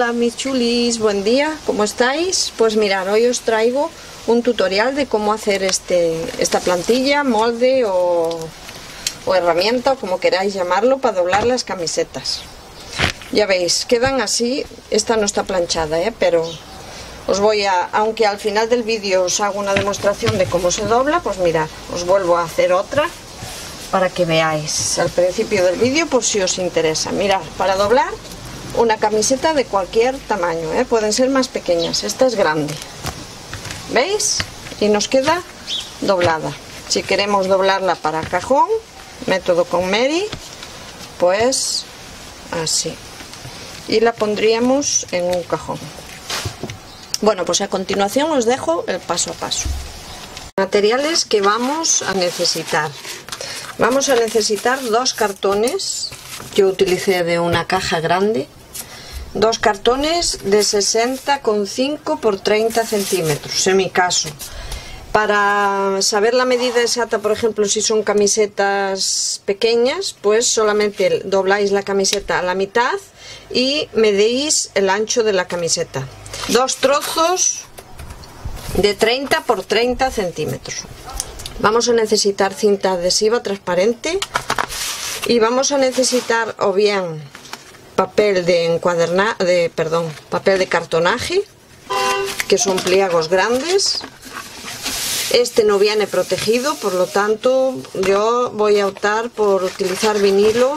Hola mis chulis, buen día, ¿cómo estáis? Pues mirad, hoy os traigo un tutorial de cómo hacer esta plantilla, molde o herramienta, o como queráis llamarlo, para doblar las camisetas. Ya veis, quedan así, esta no está planchada, pero os voy a, aunque al final del vídeo os hago una demostración de cómo se dobla, pues mirad, os vuelvo a hacer otra para que veáis al principio del vídeo por si os interesa. Mirad, para doblar una camiseta de cualquier tamaño, pueden ser más pequeñas, esta es grande, ¿veis? Y nos queda doblada. Si queremos doblarla para cajón, método con Mary, pues así, y la pondríamos en un cajón. Bueno, pues a continuación os dejo el paso a paso. Materiales que vamos a necesitar: vamos a necesitar dos cartones. Yo utilicé de una caja grande, dos cartones de 60,5 por 30 centímetros, en mi caso. Para saber la medida exacta, por ejemplo, si son camisetas pequeñas, pues solamente dobláis la camiseta a la mitad y medís el ancho de la camiseta. Dos trozos de 30 por 30 centímetros. Vamos a necesitar cinta adhesiva transparente y vamos a necesitar o bien papel de papel de cartonaje, que son pliegos grandes. Este no viene protegido, por lo tanto yo voy a optar por utilizar vinilo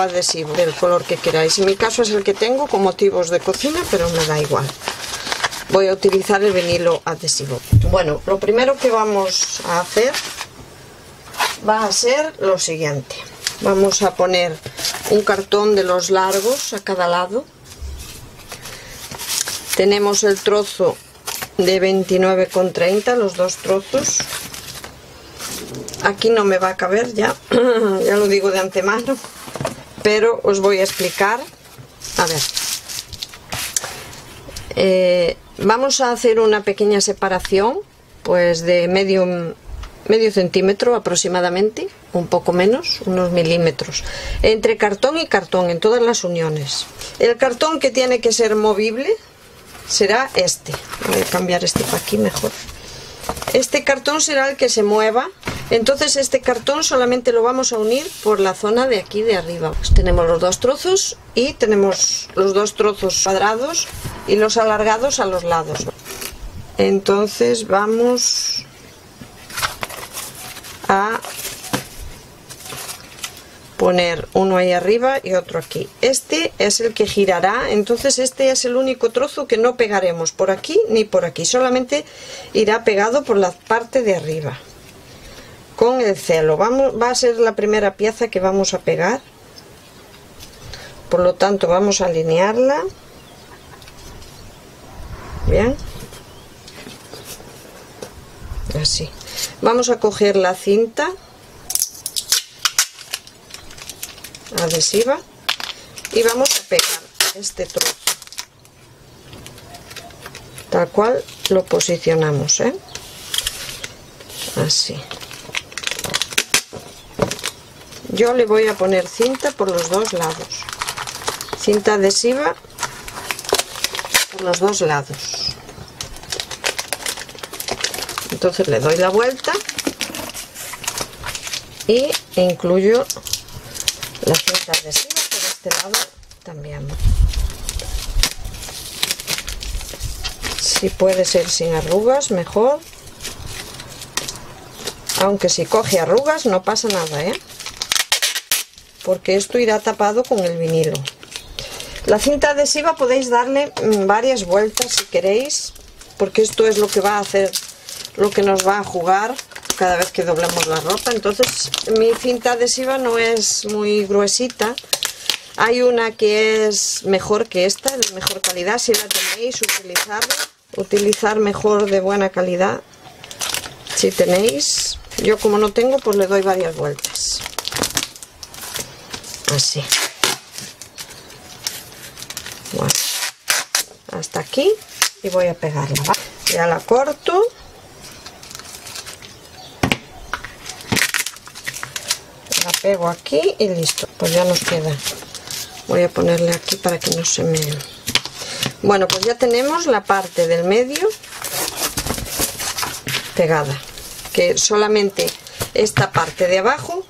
adhesivo del color que queráis. En mi caso es el que tengo con motivos de cocina, pero me da igual, voy a utilizar el vinilo adhesivo. Bueno, lo primero que vamos a hacer va a ser lo siguiente: vamos a poner un cartón de los largos a cada lado. Tenemos el trozo de 29,30, los dos trozos. Aquí no me va a caber, ya lo digo de antemano, pero os voy a explicar. A ver, vamos a hacer una pequeña separación, pues de medio centímetro aproximadamente, un poco menos, unos milímetros, entre cartón y cartón, en todas las uniones. El cartón que tiene que ser movible será este. Voy a cambiar este para aquí mejor. Este cartón será el que se mueva. Entonces este cartón solamente lo vamos a unir por la zona de aquí de arriba. Pues tenemos los dos trozos, y tenemos los dos trozos cuadrados y los alargados a los lados. Entonces vamos a poner uno ahí arriba y otro aquí. Este es el que girará, entonces este es el único trozo que no pegaremos por aquí ni por aquí, solamente irá pegado por la parte de arriba con el celo. Va a ser la primera pieza que vamos a pegar, por lo tanto vamos a alinearla bien, así. Vamos a coger la cinta adhesiva y vamos a pegar este trozo tal cual lo posicionamos, así. Yo le voy a poner cinta por los dos lados, cinta adhesiva por los dos lados. Entonces le doy la vuelta y incluyo la cinta adhesiva por este lado también. Si puede ser sin arrugas, mejor, aunque si coge arrugas no pasa nada, porque esto irá tapado con el vinilo. La cinta adhesiva podéis darle varias vueltas si queréis, porque esto es lo que va a hacer, lo que nos va a jugar cada vez que doblamos la ropa. Entonces mi cinta adhesiva no es muy gruesita, hay una que es mejor que esta, de mejor calidad. Si la tenéis, utilizar mejor de buena calidad si tenéis. Yo como no tengo, pues le doy varias vueltas, así. Bueno, hasta aquí, y voy a pegarla, ¿va? Ya la corto. La pego aquí y listo, pues ya nos queda. Voy a ponerle aquí para que no se me Bueno, pues ya tenemos la parte del medio pegada, que solamente esta parte de abajo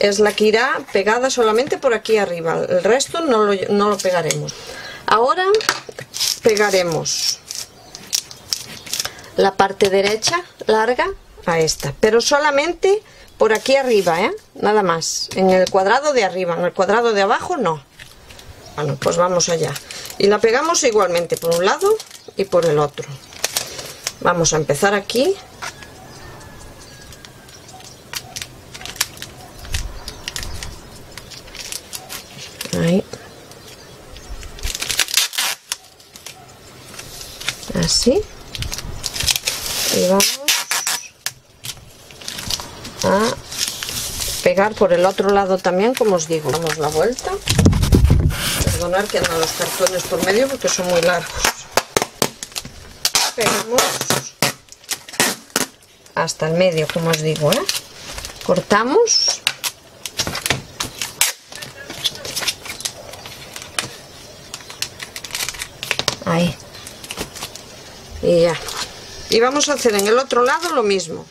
es la que irá pegada solamente por aquí arriba, el resto no lo pegaremos. Ahora pegaremos la parte derecha larga a esta, pero solamente por aquí arriba, nada más, en el cuadrado de arriba, en el cuadrado de abajo no. Bueno, pues vamos allá, y la pegamos igualmente por un lado y por el otro. Vamos a empezar aquí. Ahí. Así. Y vamos a pegar por el otro lado también, como os digo. Damos la vuelta. Perdonad que andan los cartones por medio porque son muy largos. Pegamos hasta el medio, como os digo, cortamos. Ahí. Y ya. Y vamos a hacer en el otro lado lo mismo.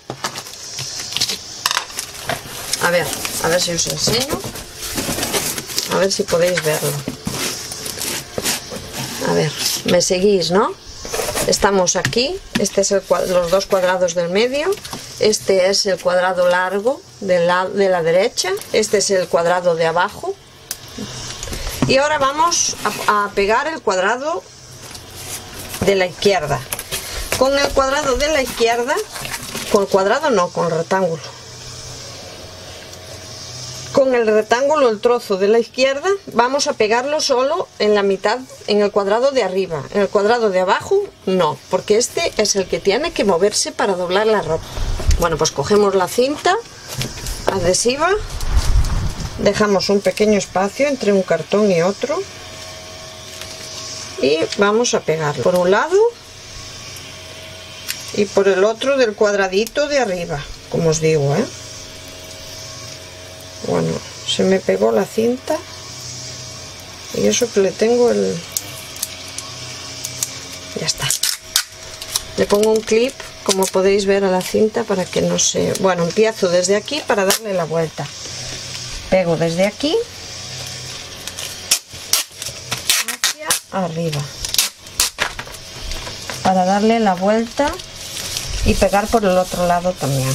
A ver si os enseño. A ver si podéis verlo. A ver, me seguís, ¿no? Estamos aquí. Este es los dos cuadrados del medio. Este es el cuadrado largo de la derecha. Este es el cuadrado de abajo. Y ahora vamos a pegar el cuadrado de la izquierda. Con el cuadrado de la izquierda, con el cuadrado no, con el rectángulo. Con el rectángulo, el trozo de la izquierda, vamos a pegarlo solo en la mitad, en el cuadrado de arriba. En el cuadrado de abajo no, porque este es el que tiene que moverse para doblar la ropa. Bueno, pues cogemos la cinta adhesiva, dejamos un pequeño espacio entre un cartón y otro. Y vamos a pegarlo por un lado y por el otro del cuadradito de arriba, como os digo, Bueno, se me pegó la cinta y eso que le tengo el... Ya está. Le pongo un clip, como podéis ver, a la cinta para que no se... Bueno, empiezo desde aquí para darle la vuelta. Pego desde aquí arriba para darle la vuelta y pegar por el otro lado también.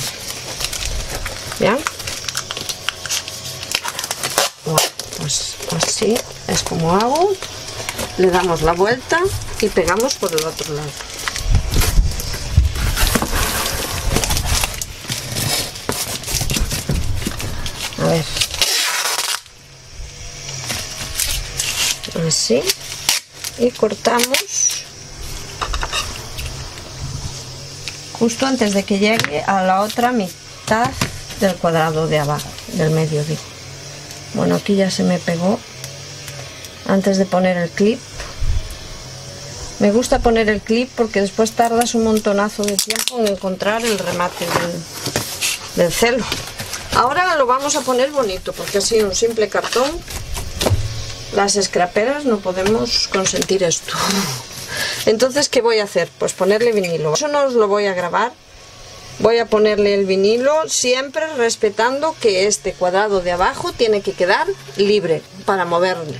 ¿Ya? Bueno, pues así es como hago. Le damos la vuelta y pegamos por el otro lado. A ver. Así. Y cortamos justo antes de que llegue a la otra mitad del cuadrado de abajo, del medio. Bueno, aquí ya se me pegó antes de poner el clip. Me gusta poner el clip porque después tardas un montonazo de tiempo en encontrar el remate del celo. Ahora lo vamos a poner bonito porque así un simple cartón. Las escraperas no podemos consentir esto. Entonces, ¿qué voy a hacer? Pues ponerle vinilo. Eso no os lo voy a grabar. Voy a ponerle el vinilo, siempre respetando que este cuadrado de abajo tiene que quedar libre para moverlo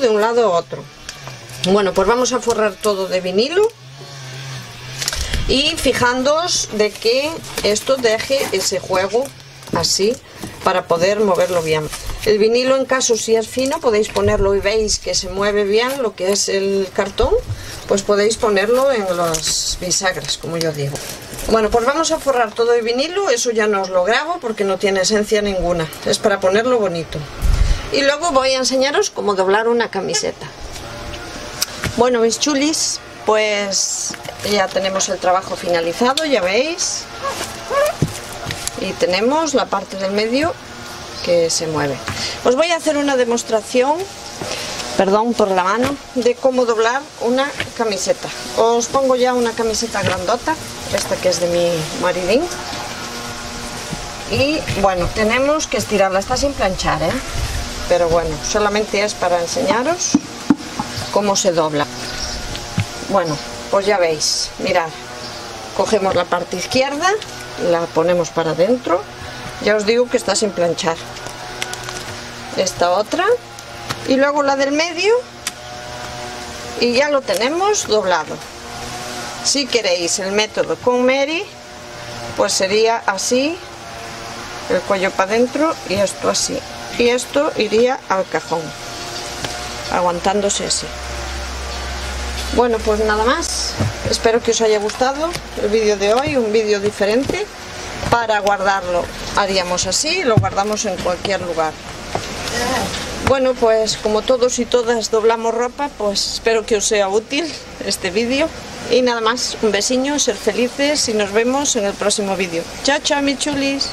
de un lado a otro. Bueno, pues vamos a forrar todo de vinilo y fijándoos de que esto deje ese juego así para poder moverlo bien. El vinilo, en caso si es fino, podéis ponerlo y veis que se mueve bien lo que es el cartón, pues podéis ponerlo en las bisagras, como yo digo. Bueno, pues vamos a forrar todo el vinilo. Eso ya no os lo grabo porque no tiene esencia ninguna, es para ponerlo bonito. Y luego voy a enseñaros cómo doblar una camiseta. Bueno, mis chulis, pues ya tenemos el trabajo finalizado, ya veis. Y tenemos la parte del medio que se mueve. Os voy a hacer una demostración, perdón por la mano, de cómo doblar una camiseta. Os pongo ya una camiseta grandota, esta que es de mi maridín. Y bueno, tenemos que estirarla, está sin planchar, pero bueno, solamente es para enseñaros cómo se dobla. Bueno, pues ya veis, mirad, cogemos la parte izquierda, la ponemos para adentro, ya os digo que está sin planchar, esta otra, y luego la del medio, y ya lo tenemos doblado. Si queréis el método con Mary, pues sería así, el cuello para adentro y esto así, y esto iría al cajón, aguantándose así. Bueno, pues nada más, espero que os haya gustado el vídeo de hoy, un vídeo diferente. Para guardarlo haríamos así, lo guardamos en cualquier lugar. Bueno, pues como todos y todas doblamos ropa, pues espero que os sea útil este vídeo. Y nada más, un besiño, ser felices y nos vemos en el próximo vídeo. Chao, chao, mis chulis.